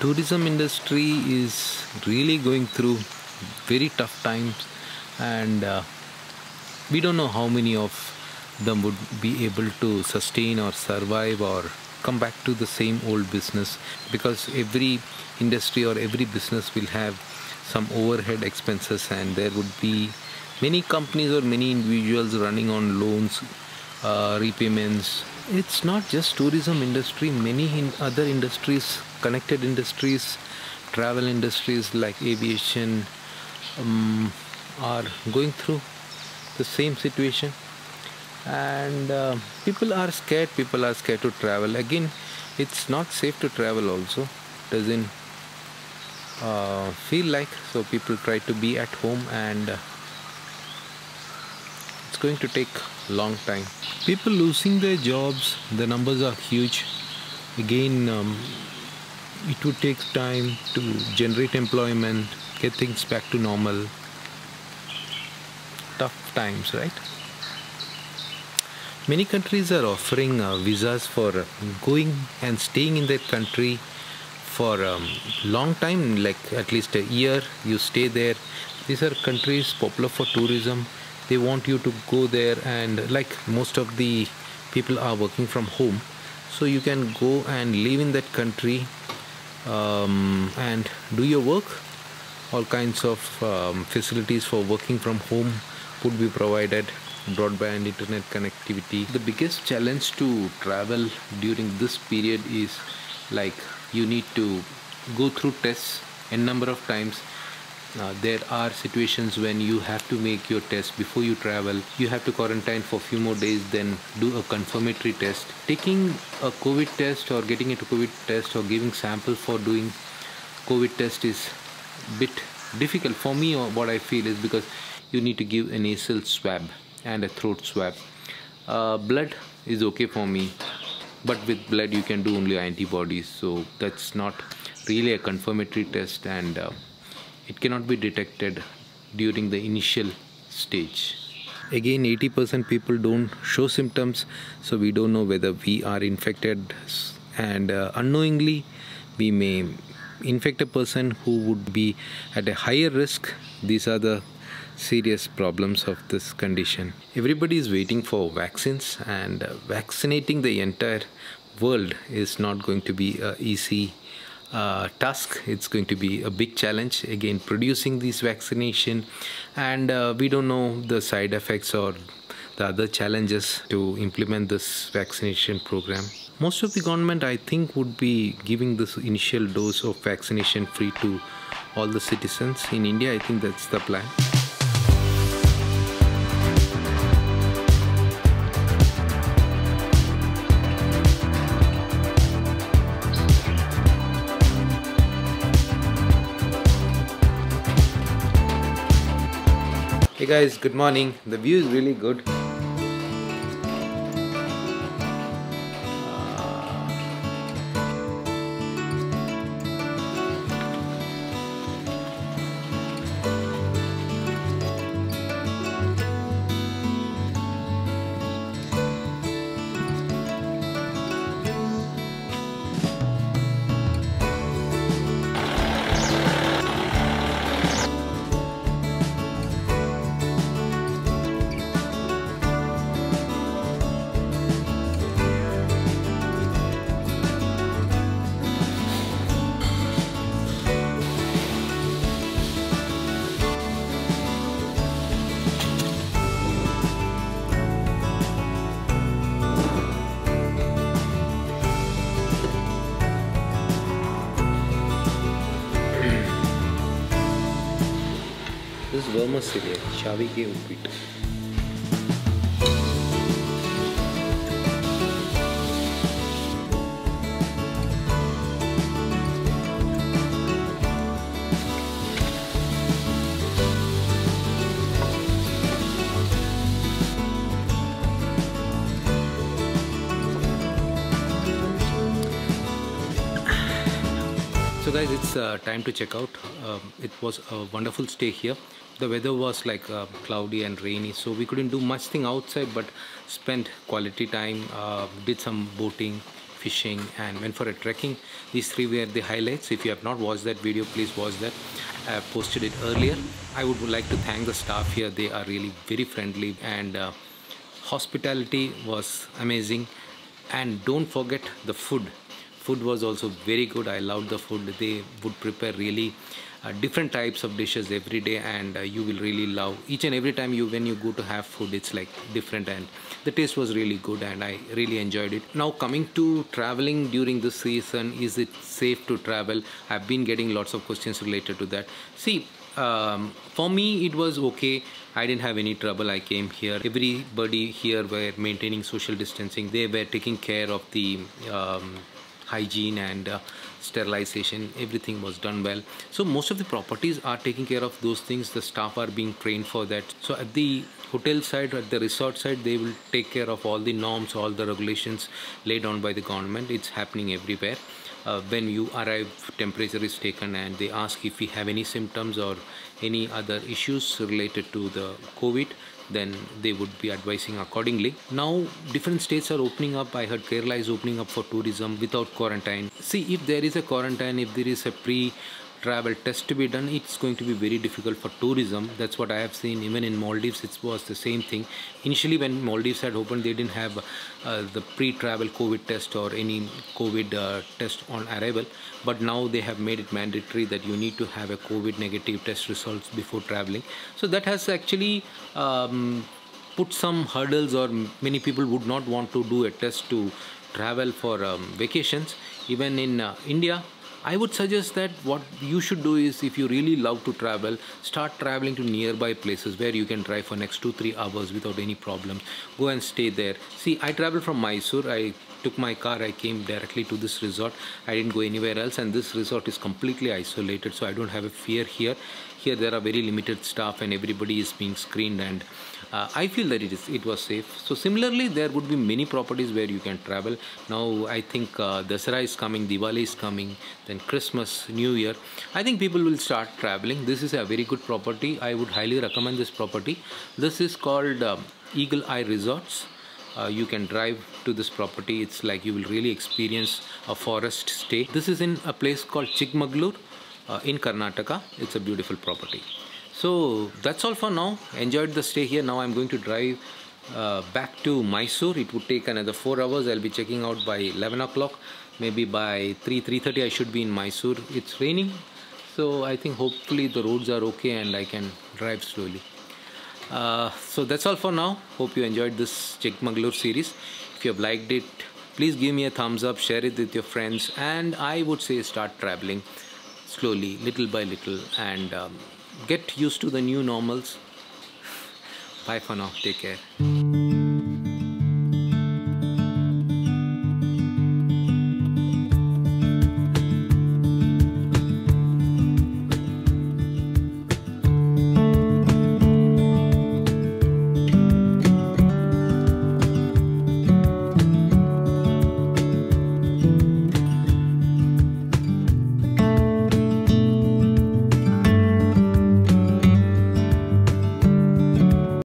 tourism industry is really going through very tough times, and we don't know how many of them would be able to sustain or survive or come back to the same old business, because every industry or every business will have some overhead expenses, and there would be many companies or many individuals running on loans, repayments. It's not just tourism industry, many in other industries, connected industries, travel industries like aviation are going through the same situation, and people are scared to travel again. It's not safe to travel also, doesn't feel like, so people try to be at home, and it's going to take long time. People losing their jobs, the numbers are huge. Again, it would take time to generate employment, get things back to normal. Tough times, right? Many countries are offering visas for going and staying in their country for a long time, like at least a year you stay there. These are countries popular for tourism. They want you to go there, and like most of the people are working from home, so you can go and live in that country and do your work. All kinds of facilities for working from home would be provided, broadband, internet connectivity. The biggest challenge to travel during this period is like you need to go through tests n number of times. There are situations when you have to make your test before you travel. You have to quarantine for a few more days, then do a confirmatory test. Taking a COVID test or getting a COVID test or giving sample for doing COVID test is a bit difficult for me, or what I feel is, because you need to give a nasal swab and a throat swab. Blood is okay for me, but with blood you can do only antibodies, so that's not really a confirmatory test, and it cannot be detected during the initial stage. Again, 80% people don't show symptoms, so we don't know whether we are infected, and unknowingly we may infect a person who would be at a higher risk. These are the serious problems of this condition. Everybody is waiting for vaccines, and vaccinating the entire world is not going to be easy task. It's going to be a big challenge, again, producing these vaccination, and we don't know the side effects or the other challenges to implement this vaccination program. Most of the government, I think, would be giving this initial dose of vaccination free to all the citizens in India. I think that's the plan. Hey guys, good morning. The view is really good. This is Verma cereal, Shavi ke Upit. So guys, it's time to check out. It was a wonderful stay here. The weather was like cloudy and rainy, so we couldn't do much thing outside, but spent quality time, did some boating, fishing, and went for a trekking. These three were the highlights. If you have not watched that video, please watch that. I have posted it earlier. I would like to thank the staff here. They are really very friendly, and hospitality was amazing. And don't forget the food. Food was also very good. I loved the food. They would prepare really different types of dishes every day, and you will really love each and every time when you go to have food. It's like different, and the taste was really good, and I really enjoyed it. Now, coming to traveling during this season, is it safe to travel? I've been getting lots of questions related to that. See, for me it was okay. I didn't have any trouble. I came here, everybody here were maintaining social distancing. They were taking care of the hygiene and sterilization. Everything was done well. So most of the properties are taking care of those things. The staff are being trained for that. So at the hotel side, at the resort side, they will take care of all the norms, all the regulations laid down by the government. It's happening everywhere. When you arrive, temperature is taken, and they ask if we have any symptoms or any other issues related to the COVID. Then they would be advising accordingly. Now, different states are opening up. I heard Kerala is opening up for tourism without quarantine. See, if there is a quarantine, if there is a pre-travel test to be done, it's going to be very difficult for tourism. That's what I have seen. Even in Maldives, it was the same thing. Initially, when Maldives had opened, they didn't have the pre-travel COVID test or any COVID test on arrival. But now they have made it mandatory that you need to have a COVID negative test results before traveling. So that has actually put some hurdles, or many people would not want to do a test to travel for vacations. Even in India, I would suggest that what you should do is, if you really love to travel, start traveling to nearby places where you can drive for next 2-3 hours without any problem. Go and stay there. See, I traveled from Mysore. I took my car. I came directly to this resort. I didn't go anywhere else, and this resort is completely isolated, so I don't have a fear here. Here there are very limited staff, and everybody is being screened, and I feel that it was safe. So similarly, there would be many properties where you can travel. Now I think Dasara is coming, Diwali is coming, then Christmas, New Year. I think people will start traveling. This is a very good property. I would highly recommend this property. This is called Eagle Eye Resorts. You can drive to this property. It's like you will really experience a forest stay. This is in a place called Chikmagalur. In Karnataka. It's a beautiful property. So that's all for now. Enjoyed the stay here. Now I'm going to drive back to Mysore. It would take another 4 hours. I'll be checking out by 11 o'clock. Maybe by 3, 3:30 I should be in Mysore. It's raining, so I think hopefully the roads are okay and I can drive slowly. So that's all for now. Hope you enjoyed this Chikmagalur series. If you have liked it, please give me a thumbs up, share it with your friends, and I would say start traveling slowly, little by little, and get used to the new normals. Bye for now. Take care.